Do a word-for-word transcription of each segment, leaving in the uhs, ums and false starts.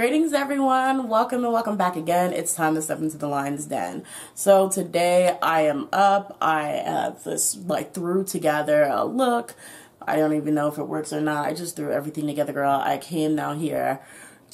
Greetings everyone, welcome and welcome back again. It's time to step into the lion's den. So today I am up, I have this like threw together a look. I don't even know if it works or not, I just threw everything together, girl. I came down here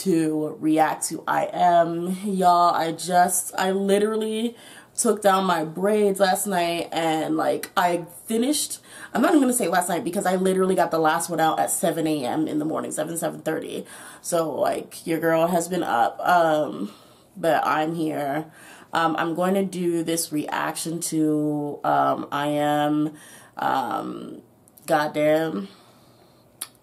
to react to I M. Y'all, I just, I literally took down my braids last night and like I finished, I'm not even gonna say last night because I literally got the last one out at seven A M in the morning, seven, seven thirty. So like your girl has been up, um, but I'm here. Um, I'm going to do this reaction to um, I M, um, God Damn.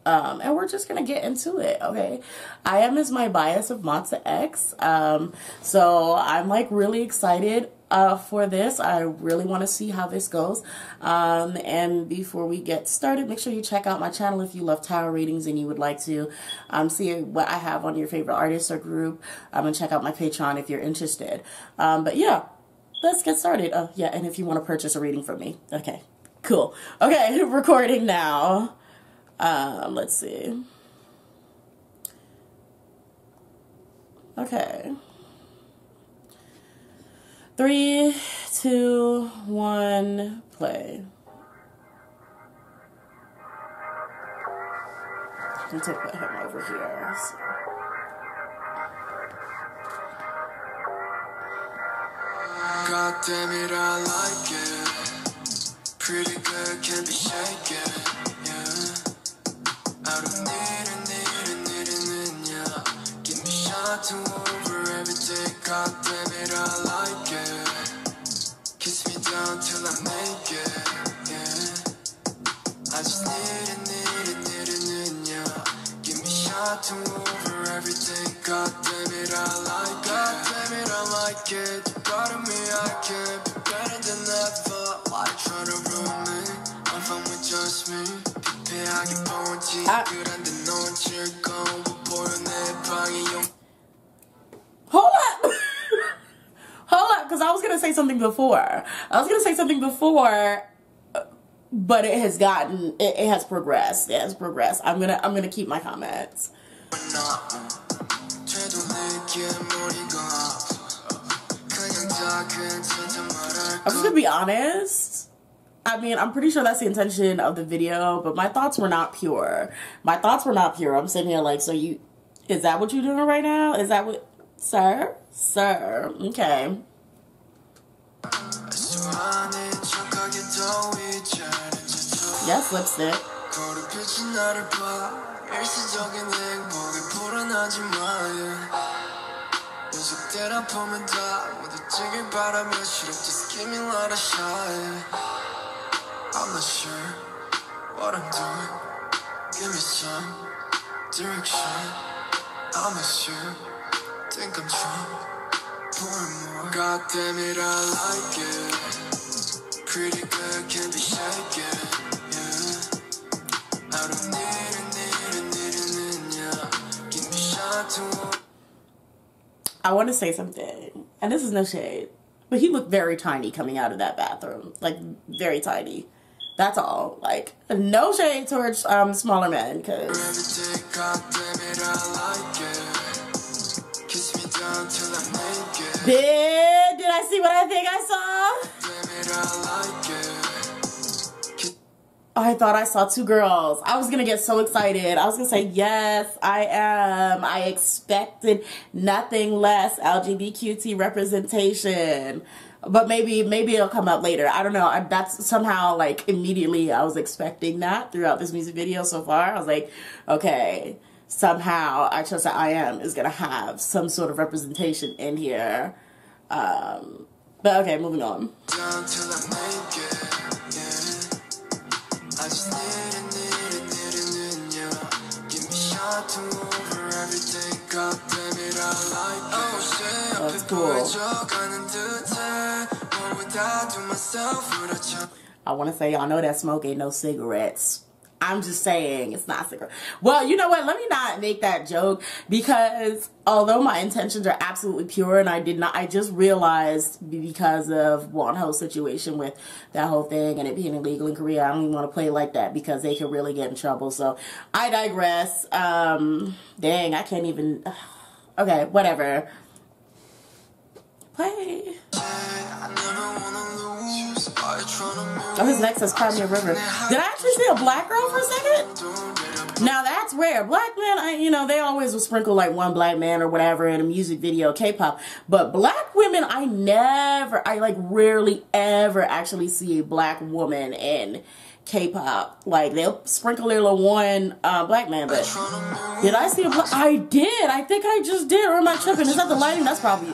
Um, and we're just going to get into it, okay? I M is my bias of Monsta X. Um, so I'm like really excited uh, for this. I really want to see how this goes. Um, and before we get started, make sure you check out my channel if you love tarot readings and you would like to um, see what I have on your favorite artist or group. Um, and check out my Patreon if you're interested. Um, but yeah, let's get started. Oh, yeah, and if you want to purchase a reading from me. Okay, cool. Okay, recording now. Um, let's see. Okay. Three, two, one, play. I'm going to put him over here. So. God damn it, I like it. Pretty good, can't be shaken. I don't need it, need it, need it, need it, yeah. Give me shot to over every day. God damn it, I like it. Kiss me down till I make it, yeah. I just need it, need it, need it, need it, yeah. Give me shot to over every day. God damn it, I like it. God damn it, I like it. You got to me, I can't be better than ever. Why try to ruin me? I'm fine with just me. I... Hold up! Hold up, because I was going to say something before. I was going to say something before, but it has gotten, it, it has progressed. It has progressed. I'm going to, I'm going to keep my comments. I'm just going to be honest. I mean, I'm pretty sure that's the intention of the video, but my thoughts were not pure. My thoughts were not pure. I'm sitting here like, so you, is that what you're doing right now? Is that what, sir? Sir, okay. Yes, lipstick. I'm not sure what I'm doing. Give me some direction. I'm not sure. Think I'm drunk. More and more. God damn it, I like it. Pretty good, can't be shaken. Yeah. I don't need it, need it, need it, need it, yeah. Give me shot to. I want to say something, and this is no shade, but he looked very tiny coming out of that bathroom. Like, very tiny. That's all. Like, no shade towards um, smaller men, because... Did, did I see what I think I saw? I thought I saw two girls. I was going to get so excited. I was going to say, yes, I am. I expected nothing less L G B T Q representation. But maybe maybe it'll come up later. I don't know. I, that's somehow like immediately I was expecting that throughout this music video so far. I was like, okay, somehow I trust that I M is going to have some sort of representation in here. Um, but okay, moving on. Down till I make it, yeah. I just need it, need it, need it, need it, yeah. Give me shot to over everything. God damn it, I like it. Oh, shit. That's cool. I want to say, y'all know that smoke ain't no cigarettes. I'm just saying it's not cigarettes. Well, you know what? Let me not make that joke because although my intentions are absolutely pure and I did not, I just realized because of one whole situation with that whole thing and it being illegal in Korea, I don't even want to play like that because they could really get in trouble. So I digress. Um, dang, I can't even... Okay, whatever. Play. Oh, his next is Crimea River. Did I actually see a black girl for a second? Now that's rare. Black men, I, you know, they always will sprinkle like one black man or whatever in a music video, K-pop. But black women, I never, I like rarely ever actually see a black woman in K-pop. Like they'll sprinkle their little one uh, black man. But did I see a black? I did. I think I just did. Or am I tripping? Is that the lighting? That's probably.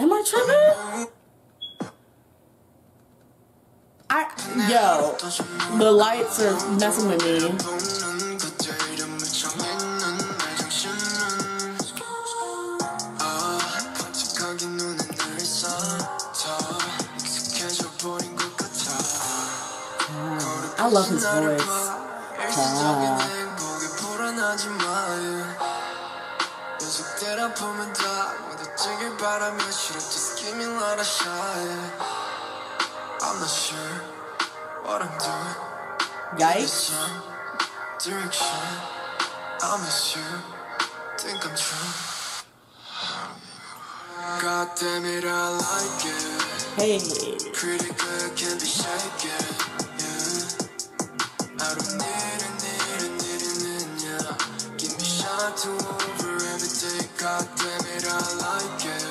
Am I tripping? I, yo, the lights are messing with me. Mm, I love his voice. Wow. I'm not sure what I'm doing. Yikes. Direction. I'm not sure. Think I'm true. God damn it, I like it. Hey. Pretty good, can't be shaken. Yeah. I don't need it, need it, need it, need it, yeah. Give me shot to over every day. God damn it, I like it.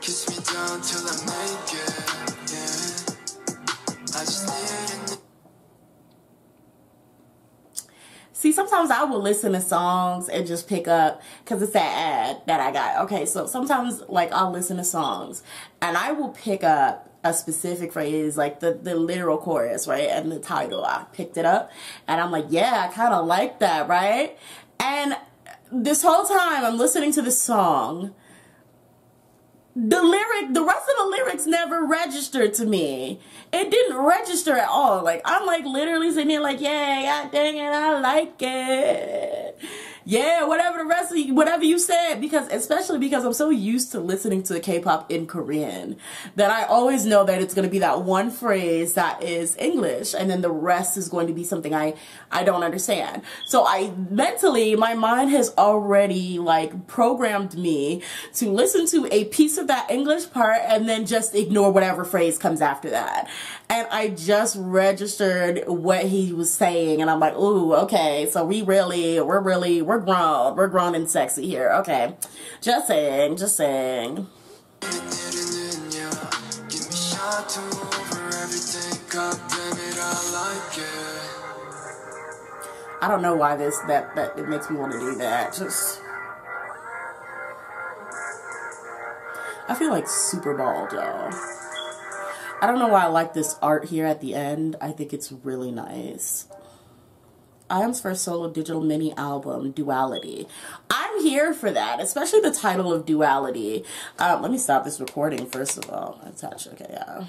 Kiss me down till I make it. See, sometimes I will listen to songs and just pick up, because it's that ad that I got. Okay, so sometimes, like, I'll listen to songs, and I will pick up a specific phrase, like the, the literal chorus, right, and the title. I picked it up, and I'm like, yeah, I kind of like that, right? And this whole time, I'm listening to this song. The lyric, the rest of the lyrics never registered to me. It didn't register at all. Like, I'm like literally sitting here like, yeah, God dang it, I like it. Yeah, whatever the rest of you, whatever you said. Because, especially because I'm so used to listening to K-pop in Korean that I always know that it's going to be that one phrase that is English. And then the rest is going to be something I, I don't understand. So I mentally, my mind has already like programmed me to listen to a piece of that English part and then just ignore whatever phrase comes after that. And I just registered what he was saying, and I'm like, ooh, okay, so we really we're really we're grown we're grown and sexy here. Okay, just saying just saying I don't know why this that that it makes me want to do that. Just I feel like super bald, y'all. I don't know why I like this art here at the end. I think it's really nice. I M's first solo digital mini album, Duality. I'm here for that, especially the title of Duality. Um, let me stop this recording, first of all. Attach, okay, yeah.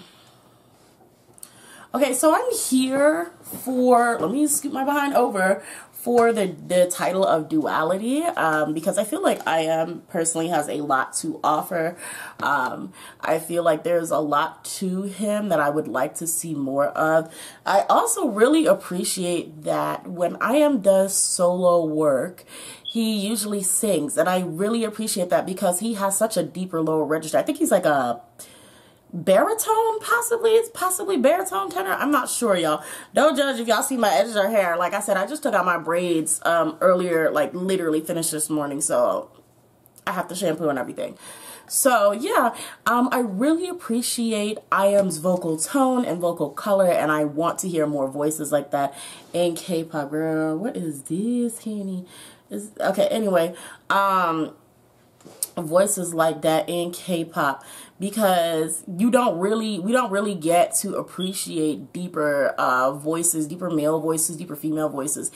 Okay, so I'm here for, let me scoot my behind over, for the, the title of Duality, um, because I feel like I M personally has a lot to offer. Um, I feel like there's a lot to him that I would like to see more of. I also really appreciate that when I M does solo work, he usually sings, and I really appreciate that because he has such a deeper, lower register. I think he's like a baritone, possibly. It's possibly baritone tenor. I'm not sure, y'all. Don't judge if y'all see my edges or hair. Like I said, I just took out my braids um, earlier, like literally finished this morning, so I have to shampoo and everything. So yeah, um, I really appreciate I M's vocal tone and vocal color, and I want to hear more voices like that in K-pop. Girl, what is this, honey? Is okay. Anyway, um, voices like that in K-pop. Because you don't really, we don't really get to appreciate deeper uh, voices, deeper male voices, deeper female voices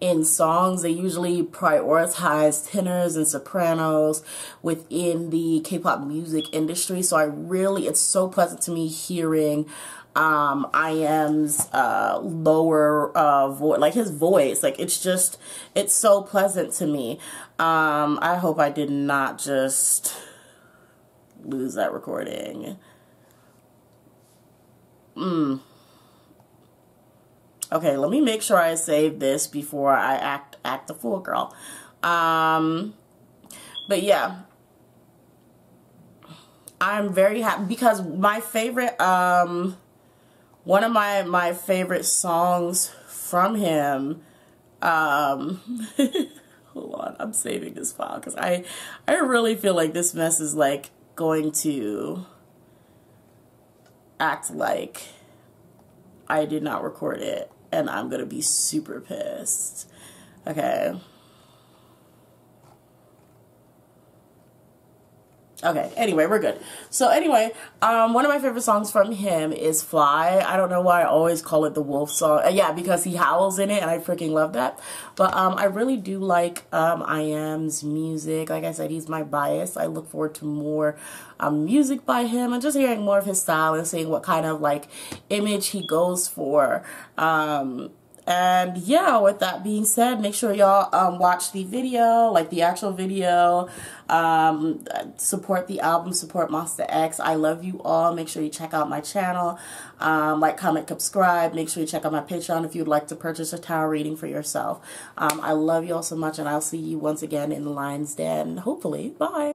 in songs. They usually prioritize tenors and sopranos within the K-pop music industry. So I really, it's so pleasant to me hearing um, I M's uh, lower uh, voice, like his voice. Like it's just, it's so pleasant to me. Um, I hope I did not just lose that recording. Mm. Okay, let me make sure I save this before I act act the fool, girl. Um, but yeah, I'm very happy because my favorite, um, one of my, my favorite songs from him, um, hold on, I'm saving this file because I, I really feel like this mess is like going to act like I did not record it, and I'm gonna be super pissed. Okay. Okay, anyway, we're good. So anyway, um, one of my favorite songs from him is Fly. I don't know why I always call it the wolf song. Uh, yeah, because he howls in it, and I freaking love that. But um, I really do like um, I M's music. Like I said, he's my bias. I look forward to more um, music by him and just hearing more of his style and seeing what kind of, like, image he goes for. Um... And yeah, with that being said, make sure y'all um, watch the video, like the actual video, um, support the album, support Monsta X. I love you all. Make sure you check out my channel, um, like, comment, subscribe. Make sure you check out my Patreon if you'd like to purchase a tarot reading for yourself. Um, I love y'all so much, and I'll see you once again in the Lion's Den, hopefully. Bye.